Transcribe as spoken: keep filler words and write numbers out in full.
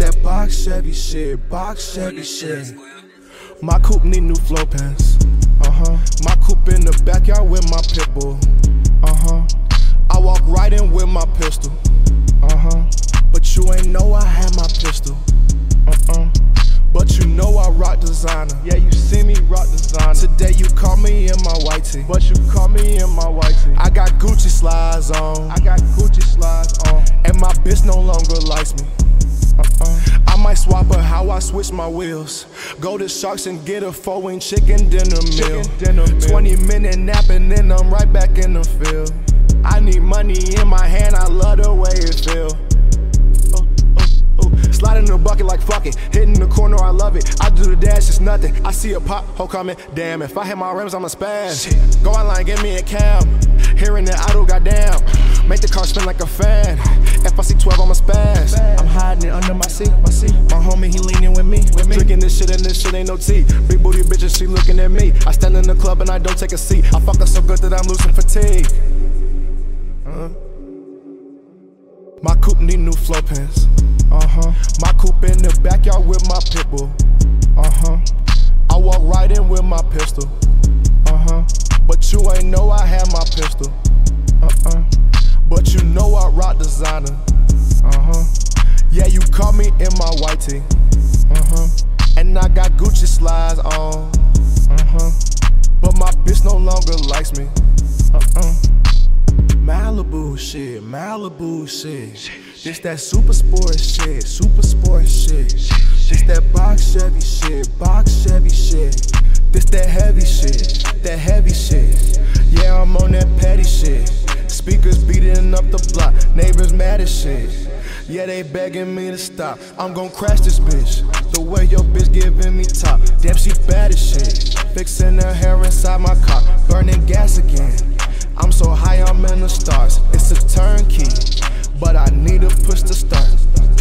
that box Chevy shit, box Chevy shit. My coupe need new flow pants. Uh-huh. My coupe in the backyard with my pit bull. Uh-huh. I walk right in with my pistol. Uh-huh. But you ain't know I had my pistol. Uh-uh. But you know I rock designer. Yeah, you see me rock designer. Today you caught me in my white tee. But you caught me in my white tee. I got Gucci slides on. I got Gucci slides on. And my bitch no longer likes me. Uh-uh. I might swap her how I switch my wheels. Go to Sharks and get a four-inch chicken dinner meal. twenty minute nap and then I'm right back in the field. I need money in my hand, I love the way it feel. Slide in the bucket like fuck it, hitting the corner, I love it. I do the dash, it's nothing. I see a pothole coming, damn. If I hit my rims, I'ma spaz. Shit. Go online, get me a cab. Hearing the idle, goddamn. Make the car spin like a fan. If I see twelve, I'ma spaz. I'm hiding it under my seat. My seat. My homie, he leaning with me. With me. Drinking this shit and this shit ain't no tea. Big booty bitches, she looking at me. I stand in the club and I don't take a seat. I fuck her so good that I'm losing fatigue. Uh-huh. My coupe need new flow pants. Uh-huh. My coupe in the backyard with my pit bull. Uh-huh. I walk right in with my pistol. Uh-huh. But you ain't know I had my pistol. Uh-uh. But you know I rock designer. Uh-huh. Yeah, you caught me in my white tee. Uh-huh. And I got Gucci slides on. Uh-huh. But my bitch no longer likes me. Uh-uh. Malibu shit, Malibu shit. This that super sport shit, super sport shit. This that box Chevy shit, box Chevy shit. This that heavy shit, that heavy shit. Yeah, I'm on that petty shit. Speakers beating up the block, neighbors mad as shit. Yeah, they begging me to stop. I'm gon' crash this bitch. The way your bitch giving me top. Damn, she bad as shit. Fixing her hair inside my car, burning gas again. I'm so high, I'm in the stars. It's a turnkey, but I need a push to start.